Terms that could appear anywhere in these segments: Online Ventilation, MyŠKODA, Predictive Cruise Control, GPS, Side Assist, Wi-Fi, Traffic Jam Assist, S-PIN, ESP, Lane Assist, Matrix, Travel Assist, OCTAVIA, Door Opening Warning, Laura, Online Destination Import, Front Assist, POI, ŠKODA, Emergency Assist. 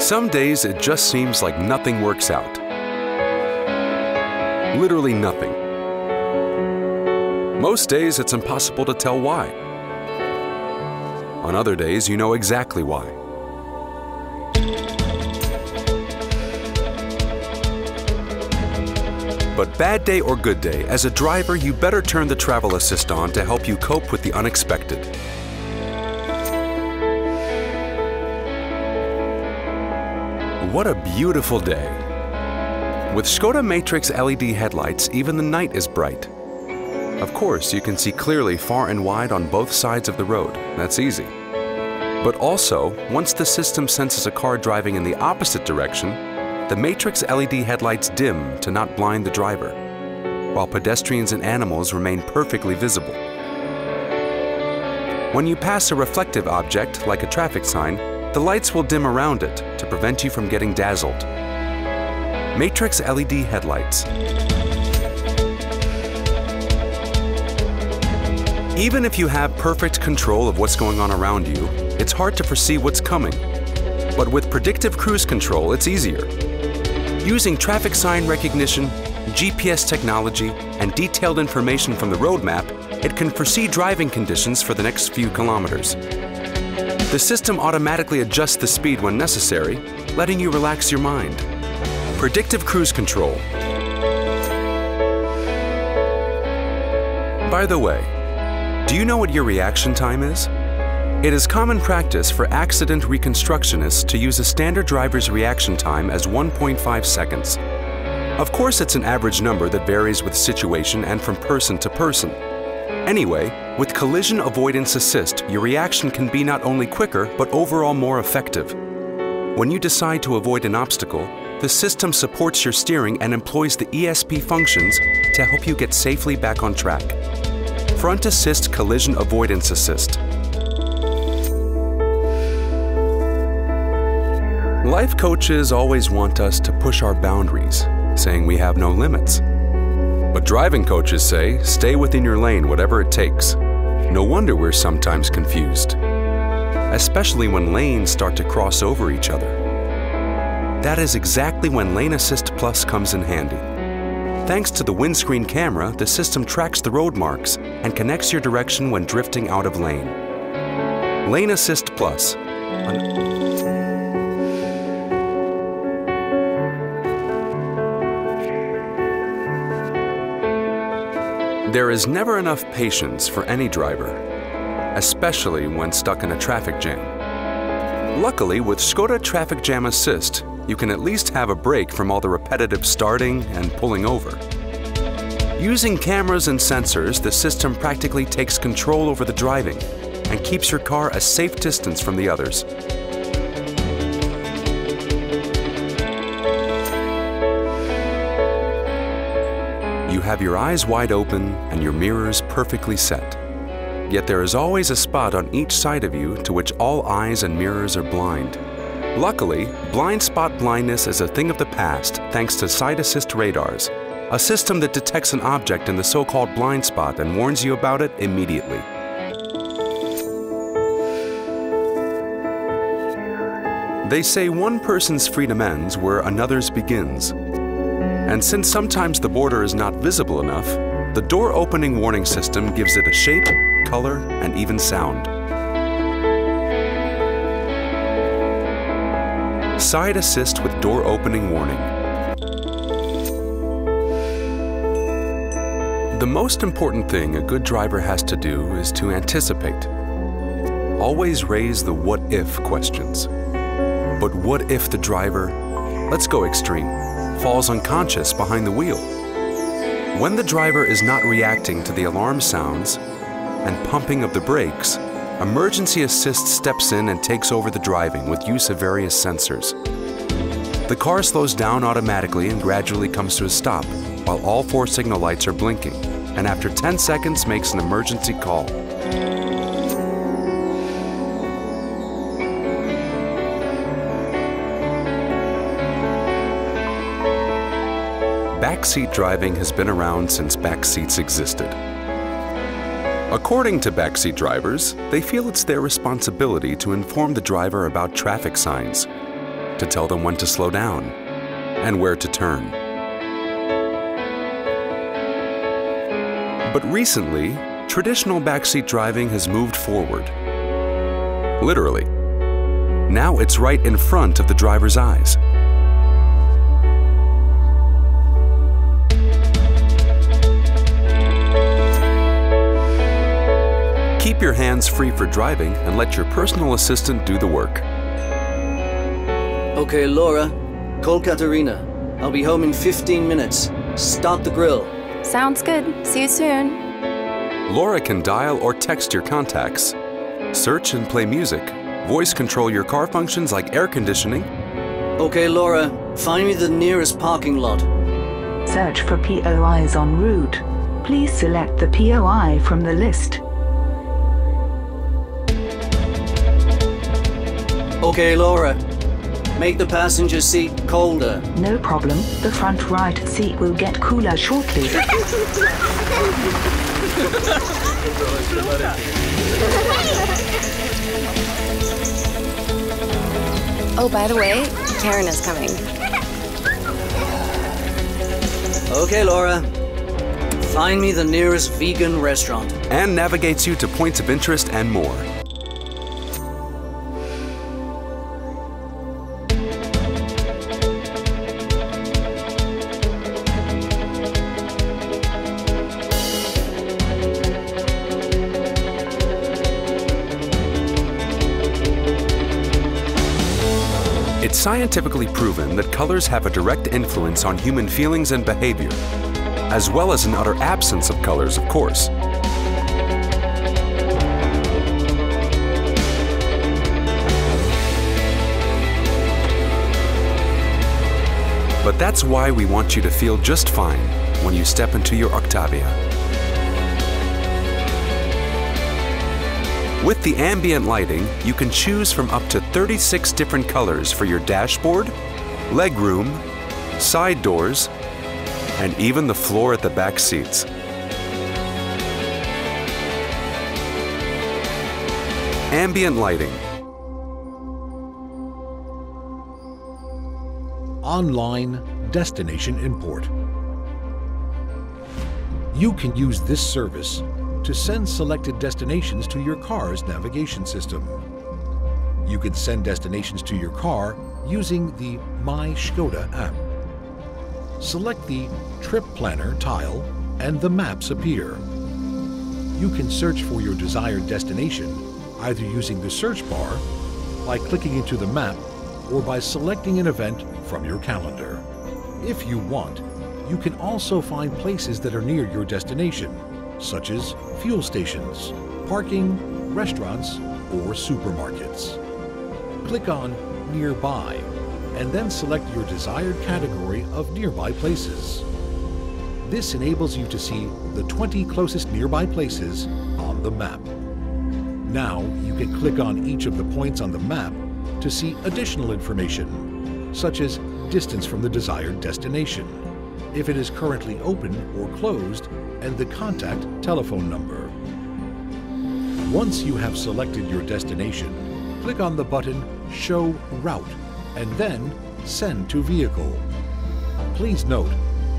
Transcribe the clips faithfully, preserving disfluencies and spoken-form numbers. Some days it just seems like nothing works out. Literally nothing. Most days it's impossible to tell why. On other days you know exactly why. But bad day or good day, as a driver you better turn the Travel Assist on to help you cope with the unexpected. What a beautiful day! With ŠKODA Matrix L E D headlights, even the night is bright. Of course, you can see clearly far and wide on both sides of the road. That's easy. But also, once the system senses a car driving in the opposite direction, the Matrix L E D headlights dim to not blind the driver, while pedestrians and animals remain perfectly visible. When you pass a reflective object, like a traffic sign, the lights will dim around it to prevent you from getting dazzled. Matrix L E D headlights. Even if you have perfect control of what's going on around you, it's hard to foresee what's coming. But with predictive cruise control, it's easier. Using traffic sign recognition, G P S technology, and detailed information from the roadmap, it can foresee driving conditions for the next few kilometers. The system automatically adjusts the speed when necessary, letting you relax your mind. Predictive cruise control. By the way, do you know what your reaction time is? It is common practice for accident reconstructionists to use a standard driver's reaction time as one point five seconds. Of course, it's an average number that varies with situation and from person to person. Anyway, with Collision Avoidance Assist, your reaction can be not only quicker, but overall more effective. When you decide to avoid an obstacle, the system supports your steering and employs the E S P functions to help you get safely back on track. Front Assist Collision Avoidance Assist. Life coaches always want us to push our boundaries, saying we have no limits. But driving coaches say, stay within your lane, whatever it takes. No wonder we're sometimes confused, especially when lanes start to cross over each other. That is exactly when Lane Assist Plus comes in handy. Thanks to the windscreen camera, the system tracks the road marks and connects your direction when drifting out of lane. Lane Assist Plus. There is never enough patience for any driver, especially when stuck in a traffic jam. Luckily, with ŠKODA Traffic Jam Assist, you can at least have a break from all the repetitive starting and pulling over. Using cameras and sensors, the system practically takes control over the driving and keeps your car a safe distance from the others. You have your eyes wide open and your mirrors perfectly set. Yet there is always a spot on each side of you to which all eyes and mirrors are blind. Luckily, blind spot blindness is a thing of the past thanks to Side Assist radars, a system that detects an object in the so-called blind spot and warns you about it immediately. They say one person's freedom ends where another's begins. And since sometimes the border is not visible enough, the door opening warning system gives it a shape, color, and even sound. Side Assist with door opening warning. The most important thing a good driver has to do is to anticipate. Always raise the what if questions. But what if the driver, let's go extreme, falls unconscious behind the wheel? When the driver is not reacting to the alarm sounds and pumping of the brakes, Emergency Assist steps in and takes over the driving with use of various sensors. The car slows down automatically and gradually comes to a stop while all four signal lights are blinking, and after ten seconds makes an emergency call. Backseat driving has been around since backseats existed. According to backseat drivers, they feel it's their responsibility to inform the driver about traffic signs, to tell them when to slow down and where to turn. But recently, traditional backseat driving has moved forward. Literally. Now it's right in front of the driver's eyes. Keep your hands free for driving and let your personal assistant do the work. Okay, Laura, call Katerina. I'll be home in fifteen minutes. Start the grill. Sounds good. See you soon. Laura can dial or text your contacts, search and play music, voice control your car functions like air conditioning. Okay, Laura, find me the nearest parking lot. Search for P O Is en route. Please select the P O I from the list. Okay, Laura, make the passenger seat colder. No problem. The front right seat will get cooler shortly. Oh, by the way, Karen is coming. Okay, Laura. Find me the nearest vegan restaurant. And navigates you to points of interest and more. It's scientifically proven that colors have a direct influence on human feelings and behavior, as well as an utter absence of colors, of course. But that's why we want you to feel just fine when you step into your Octavia. With the ambient lighting, you can choose from up to thirty-six different colors for your dashboard, legroom, side doors, and even the floor at the back seats. Ambient lighting. Online destination import. You can use this service to send selected destinations to your car's navigation system. You can send destinations to your car using the MyŠKODA app. Select the Trip Planner tile and the maps appear. You can search for your desired destination either using the search bar, by clicking into the map, or by selecting an event from your calendar. If you want, you can also find places that are near your destination, such as fuel stations, parking, restaurants, or supermarkets. Click on Nearby and then select your desired category of nearby places. This enables you to see the twenty closest nearby places on the map. Now you can click on each of the points on the map to see additional information, such as distance from the desired destination, if it is currently open or closed, and the contact telephone number. Once you have selected your destination, click on the button Show Route and then Send to Vehicle. Please note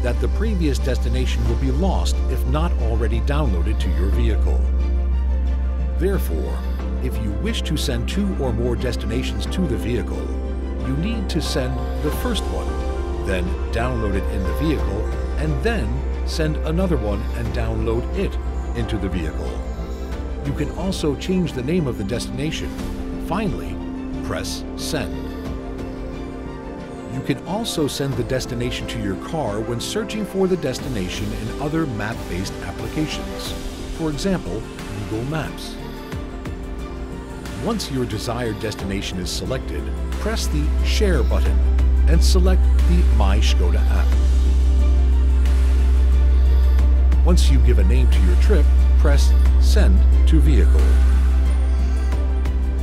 that the previous destination will be lost if not already downloaded to your vehicle. Therefore, if you wish to send two or more destinations to the vehicle, you need to send the first one, then download it in the vehicle, and then send another one and download it into the vehicle. You can also change the name of the destination. Finally, press Send. You can also send the destination to your car when searching for the destination in other map-based applications, for example, Google Maps. Once your desired destination is selected, press the Share button and select the MyŠKODA app. Once you give a name to your trip, press Send to Vehicle.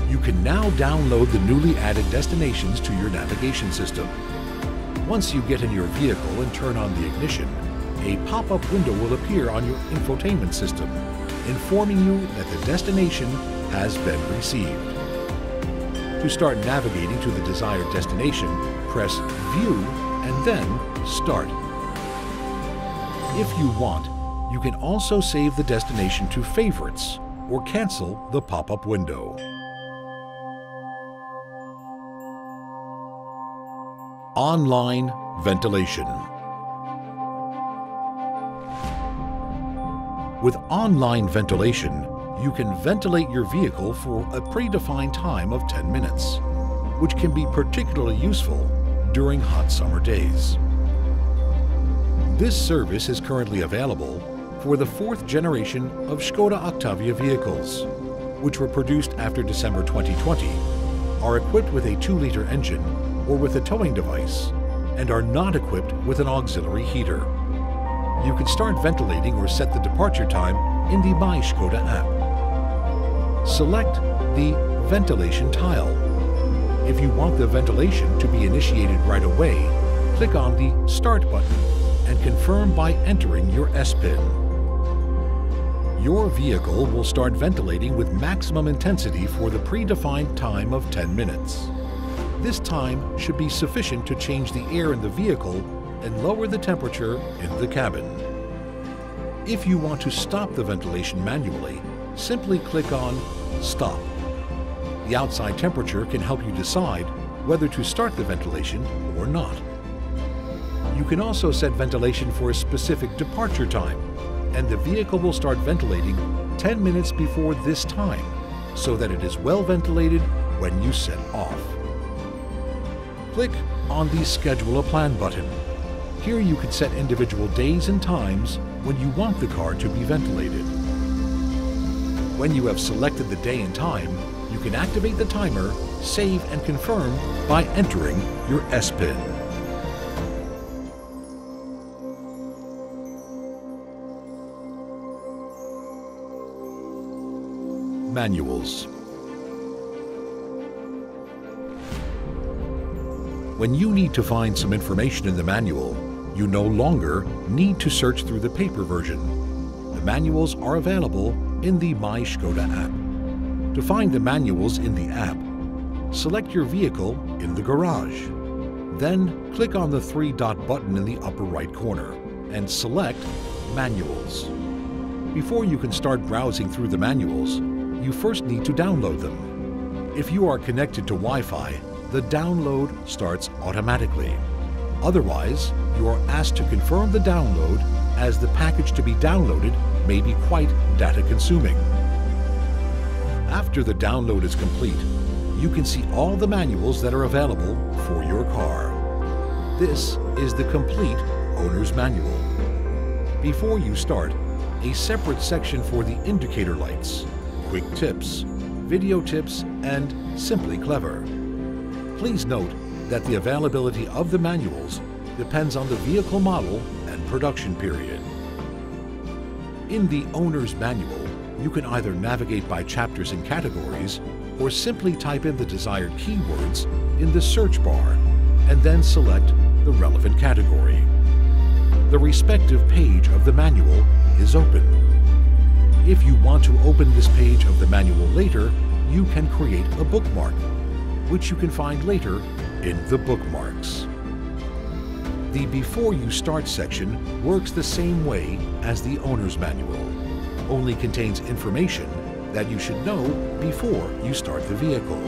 You can now download the newly added destinations to your navigation system. Once you get in your vehicle and turn on the ignition, a pop-up window will appear on your infotainment system, informing you that the destination has been received. To start navigating to the desired destination, press View and then Start. If you want, you can also save the destination to Favorites or cancel the pop-up window. Online ventilation. With online ventilation, you can ventilate your vehicle for a predefined time of ten minutes, which can be particularly useful during hot summer days. This service is currently available for the fourth generation of ŠKODA OCTAVIA vehicles, which were produced after December twenty twenty, are equipped with a two liter engine or with a towing device, and are not equipped with an auxiliary heater. You can start ventilating or set the departure time in the MyŠKODA app. Select the ventilation tile. If you want the ventilation to be initiated right away, click on the Start button and confirm by entering your S pin. Your vehicle will start ventilating with maximum intensity for the predefined time of ten minutes. This time should be sufficient to change the air in the vehicle and lower the temperature in the cabin. If you want to stop the ventilation manually, simply click on Stop. The outside temperature can help you decide whether to start the ventilation or not. You can also set ventilation for a specific departure time, and the vehicle will start ventilating ten minutes before this time, so that it is well ventilated when you set off. Click on the Schedule a Plan button. Here you can set individual days and times when you want the car to be ventilated. When you have selected the day and time, you can activate the timer, save and confirm by entering your S pin. Manuals. When you need to find some information in the manual, you no longer need to search through the paper version. The manuals are available in the MyŠKODA app. To find the manuals in the app, select your vehicle in the garage. Then click on the three-dot button in the upper right corner and select Manuals. Before you can start browsing through the manuals, you first need to download them. If you are connected to Wi-Fi, the download starts automatically. Otherwise, you are asked to confirm the download, as the package to be downloaded may be quite data-consuming. After the download is complete, you can see all the manuals that are available for your car. This is the complete owner's manual. Before you start, a separate section for the indicator lights, quick tips, video tips, and Simply Clever. Please note that the availability of the manuals depends on the vehicle model and production period. In the owner's manual, you can either navigate by chapters and categories, or simply type in the desired keywords in the search bar and then select the relevant category. The respective page of the manual is open. If you want to open this page of the manual later, you can create a bookmark, which you can find later in the bookmarks. The Before You Start section works the same way as the owner's manual, only contains information that you should know before you start the vehicle.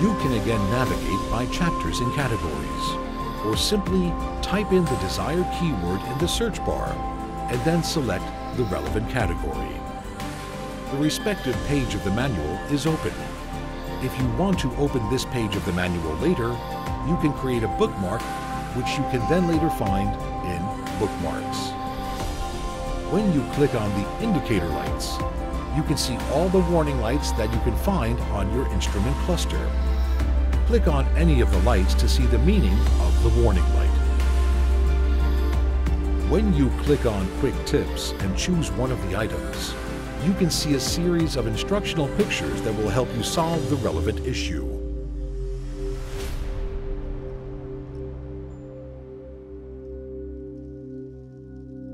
You can again navigate by chapters and categories, or simply type in the desired keyword in the search bar and then select the relevant category. The respective page of the manual is open. If you want to open this page of the manual later, you can create a bookmark, which you can then later find in Bookmarks. When you click on the indicator lights, you can see all the warning lights that you can find on your instrument cluster. Click on any of the lights to see the meaning of the warning light. When you click on Quick Tips and choose one of the items, you can see a series of instructional pictures that will help you solve the relevant issue.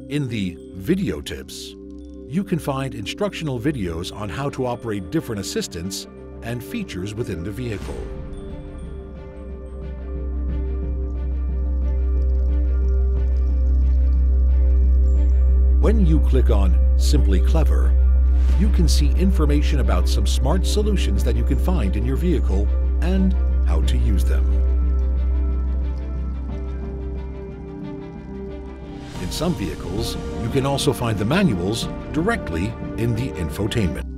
In the Video Tips, you can find instructional videos on how to operate different assistants and features within the vehicle. When you click on Simply Clever, you can see information about some smart solutions that you can find in your vehicle and how to use them. In some vehicles, you can also find the manuals directly in the infotainment.